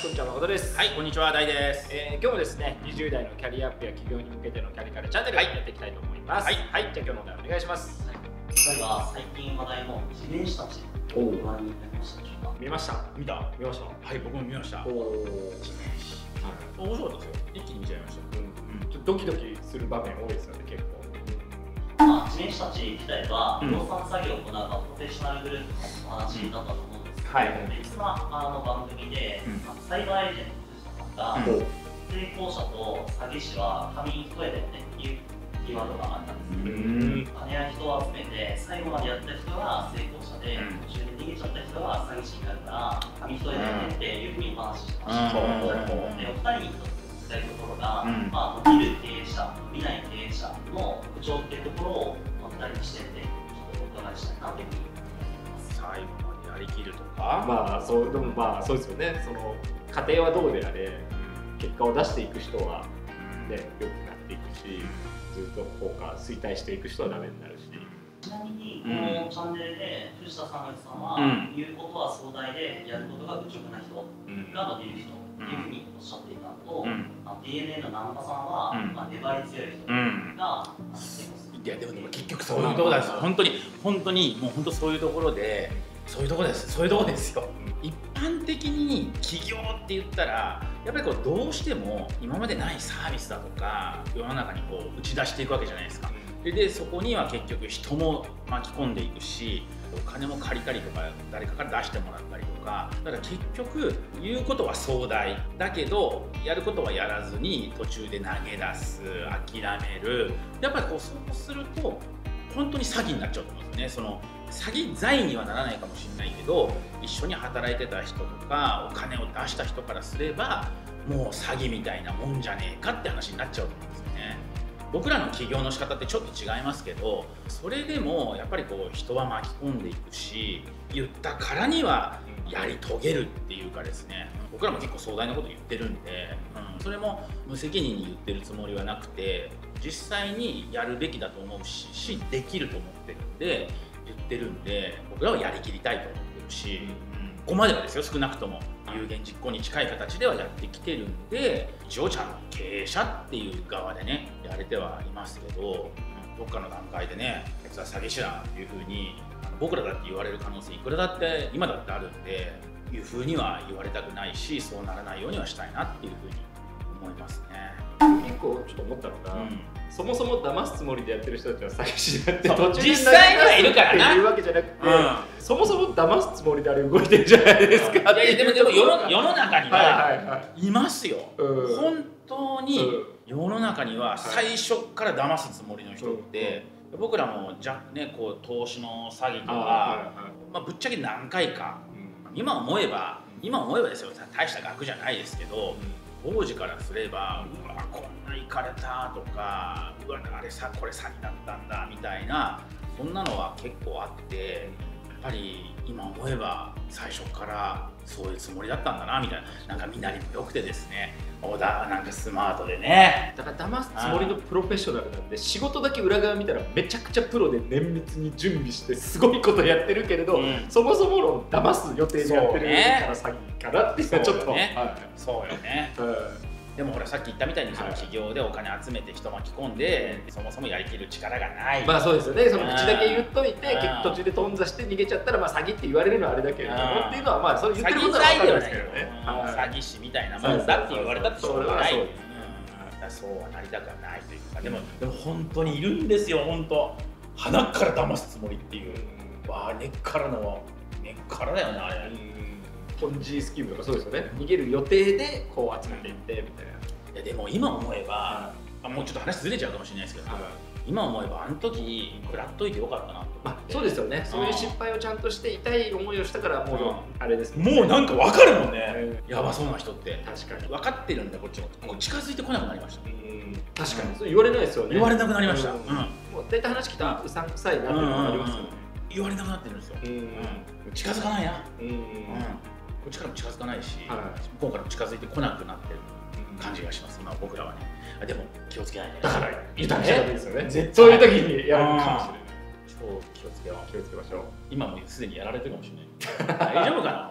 こんにちは、誠です。はい、こんにちは、大です。今日もですね、20代のキャリアアップや企業に向けてのキャリカルチャンネルをやっていきたいと思います。はい、はい、じゃあ今日のお題お願いします。はい、お題は最近話題の自転車たちをご覧になりましたでしょうか。見ました。見た。見ました。はい、僕も見ました。自転車。面白かったですよ。一気に見ちゃいました。うん、ちょっとドキドキする場面多いですよね、結構。まあ、自転車たち自体は量産作業を行うプロフェッショナルグループのお話だったと思うんですけど、別の番組でサイバーエージェントの藤下さんが成功者と詐欺師は紙一重だよねっていうキーワードがあったんですけど、金や人を集めて最後までやった人が成功者で、途中で逃げちゃった人が詐欺師になるから紙一重だよねっていうふうにお話してました。で、お二人にとってところが、まあ、見る経営者、見ない経営者の特徴っていうところをお二人の視点でちょっとお伺いしたいなというふうに思います。最後までやりきるとか、まあそうでもまあそうですよね。その過程はどうであれ、結果を出していく人はね、良くなっていくし、ずっとこうか衰退していく人はダメになるし。ちなみにこのチャンネルで藤田さんさんは、言うことは壮大でやることが愚直な人が伸びる人っていうふうにおっしゃっていたのと、DNA の難波さんは粘り強い人がいやでも結局そういうところです。本当にもう本当そういうところですよ。一般的に起業って言ったらやっぱりこうどうしても今までないサービスだとか世の中にこう打ち出していくわけじゃないですか。でそこには結局人も巻き込んでいくし、お金も借りたりとか誰かから出してもらったりとか、だから結局言うことは壮大だけどやることはやらずに途中で投げ出す、諦める、やっぱりこうそうすると本当に詐欺になっちゃうと思うんですね。その詐欺罪にはならないかもしれないけど、一緒に働いてた人とかお金を出した人からすればもう詐欺みたいなもんじゃねえかって話になっちゃうと思うんですよね。僕らの起業の仕方ってちょっと違いますけど、それでもやっぱりこう人は巻き込んでいくし、言ったからにはやり遂げるっていうかですね、僕らも結構壮大なこと言ってるんで、それも無責任に言ってるつもりはなくて、実際にやるべきだと思うしできると思ってるんで言ってるんで、僕らはやりきりたいと思ってるし、ここまではですよ、少なくとも有言実行に近い形ではやってきてるんで、一応ちゃんと経営者っていう側でねやれてはいますけど、どっかの段階でねあいつは詐欺師だっていう風に僕らだって言われる可能性いくらだって今だってあるんで、いう風には言われたくないし、そうならないようにはしたいなっていう風に思いますね。結構ちょっと思ったのが、そもそも騙すつもりでやってる人たちは詐欺師だって途中で実際にはいるからなっていうわけじゃなくて、そもそも騙すつもりであれ動いてるじゃないですか。でも世の中にはいますよ。本当に世の中には最初から騙すつもりの人って、僕らもねこう投資の詐欺とか、まあぶっちゃけ何回か今思えばですよ、大した額じゃないですけど。当時からすれば、うわこんなイカれたとか、うわあれさこれ詐欺だったんだみたいな、そんなのは結構あって、やっぱり今思えば最初からそういうつもりだったんだなみたいな、なんか身なりも良くてですね、なんかスマートでね、だから騙すつもりのプロフェッショナルなんで、仕事だけ裏側見たらめちゃくちゃプロで綿密に準備してすごいことやってるけれど、そもそもの騙す予定でやってるから詐欺からっていうのはちょっとそうよね。でもほらさっき言ったみたいに、その企業でお金集めて人巻き込んで、そもそもやりきる力がない、まあそうですよね。その口だけ言っといて途中で頓挫して逃げちゃったら、まあ詐欺って言われるのはあれだけれどもっていうのは、まあそう言ってることは分かるんですけどね。詐欺師みたいなもんだって言われたってしょうがない、そうはなりたくはないというか。でも本当にいるんですよ。本当鼻から騙すつもりっていう、根っからだよねあれ。ポンジスキームとかそうですよね。逃げる予定でこう集めていってみたいな。いやでも今思えば、もうちょっと話ずれちゃうかもしれないですけど、今思えばあの時食らっといてよかったなと思って。そうですよね。そういう失敗をちゃんとして痛い思いをしたから、もうあれですもうなんか分かるもんね、やばそうな人って。確かに分かってるんだこっちも、近づいてこなくなりました。確かにそう言われないですよね。言われなくなりました。大体話聞いたらうさんくさいなっていうのがありますよね。言われなくなってるんですよ。近づかないな、こっちからも近づかないし、向こうからも近づいてこなくなってる感じがします、今僕らはね。でも気をつけないで。だから言ったらですよね。そういう時にやるかもしれない。超気をつけよう。気をつけましょう。今もすでにやられてるかもしれない。大丈夫かな。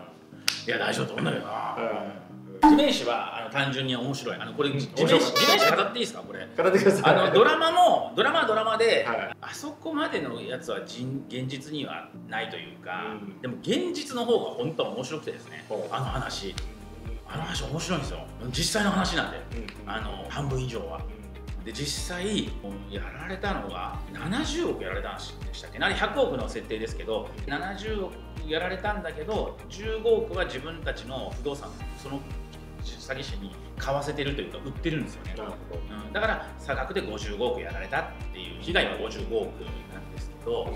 いや大丈夫と思うんだけどな。名詞は単純に面白い。これ地名詞語っていいですか？これ語ってください。ドラマで、はい、あそこまでのやつは現実にはないというか、うん、でも現実の方が本当は面白くてですね、うん、あの話面白いんですよ。実際の話なんで、うん、半分以上は。で実際やられたのが70億やられたんでしたっけ？100億の設定ですけど、70億やられたんだけど、15億は自分たちの不動産、その詐欺師に買わせてるというか売ってるんですよね。うん、だから差額で55億やられたっていう、被害は55億なんですけど、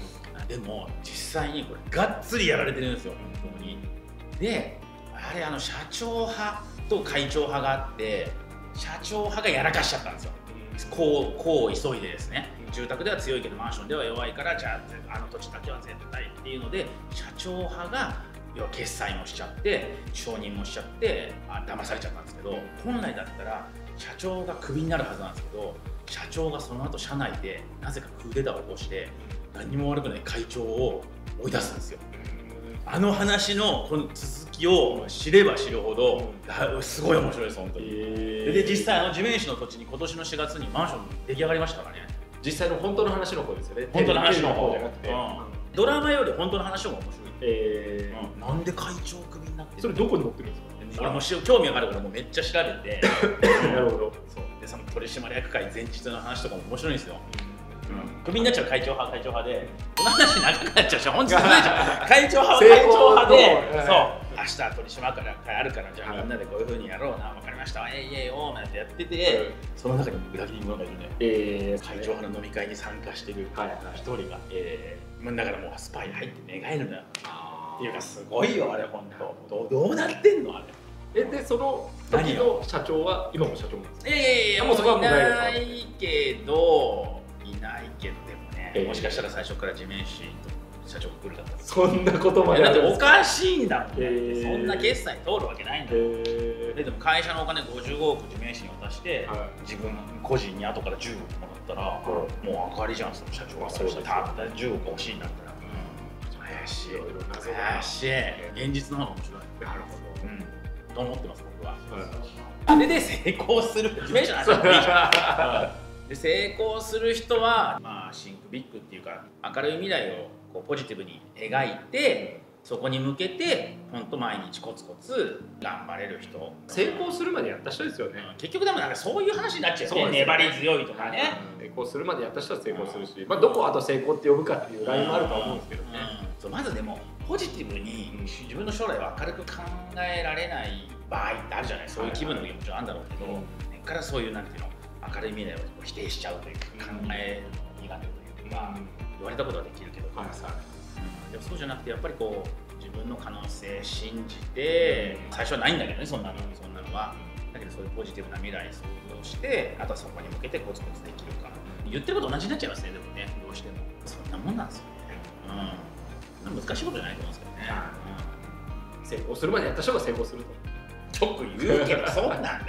でも実際にこれがっつりやられてるんですよ、本当に。であれ社長派と会長派があって、社長派がやらかしちゃったんですよ。こう急いでですね、住宅では強いけどマンションでは弱いから、じゃあ土地だけは絶対っていうので、社長派が要は決裁もしちゃって承認もしちゃって、騙されちゃったんですけど、本来だったら社長がクビになるはずなんですけど、社長がその後社内でなぜかクーデターを起こして、何も悪くない会長を追い出すんですよ。話のこの続きを知れば知るほど、すごい面白いです、本当に。で実際地面師の土地に今年の4月にマンション出来上がりましたからね。実際の本当の話の方ですよね。本当の話の方じゃなくて、ドラマより本当の話の方が面白い。なんで会長クビになってる？それどこに載ってるんですか？俺も興味があるからもうめっちゃ調べて。なるほど。でその取締役会前日の話とかも面白いんですよ。クビになっちゃう会長派で、この話長くなっちゃうし、本日ないじゃん。会長派は会長派で、そう、明日取締役会あるから、じゃあみんなでこういうふうにやろうな、分かりました、おーなんてやってて、その中に裏切り者がいるね。会長派の飲み会に参加してる一人が、だからもうスパイに入って寝返るんだよ。っていうか、すごいよ、あれ、本当。どうなってんの、あれ。で、その時の社長は、今も社長なんですか？もうそこはもうないけど、ないけど、でもね、もしかしたら最初から地面師と社長が来るだったら、そんなことまでだっておかしいんだもんね。そんな決済通るわけないんだよ。でも会社のお金55億地面師に渡して、自分個人に後から10億もらったら、もう明かりじゃん、その社長が。そうしたら10億欲しいんだったら、怪しい、怪しい、現実の方が面白い。なるほど、と思ってます僕は。あれで成功する地面師なんですよ。成功する人は、シンクビッグっていうか、明るい未来をこうポジティブに描いて、そこに向けて本当毎日コツコツ頑張れる人、成功するまでやった人ですよね。結局でもなんかそういう話になっちゃうね。粘り強いとかね、成功するまでやった人は成功するし、どこをあと成功って呼ぶかっていうラインもあるとは思うんですけどね。まずでもポジティブに自分の将来を明るく考えられない場合ってあるじゃない。そういう気分の時もちろんあるんだろうけど、それからそういうなんていうの、明るい未来を否定しちゃうというか、考えの苦手というか、言われたことはできるけどとかさ、でもそうじゃなくて、やっぱりこう自分の可能性信じて、最初はないんだけどね、そんなのは。だけどそういうポジティブな未来想像して、あとはそこに向けてコツコツできるか。言ってること同じになっちゃいますね、でもね、どうしても。そんなもんなんですよね。難しいことじゃないと思うんですけどね。成功するまでやった人が成功するとよく言うけど、そうなんだよ。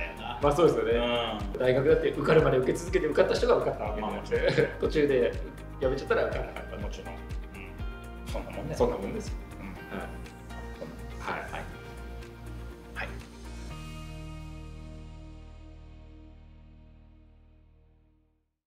そうですよね。大学だって受かるまで受け続けて、受かった人が受かったわけなので、途中でやめちゃったら受からなかった。もちろんそんなもんです。はい。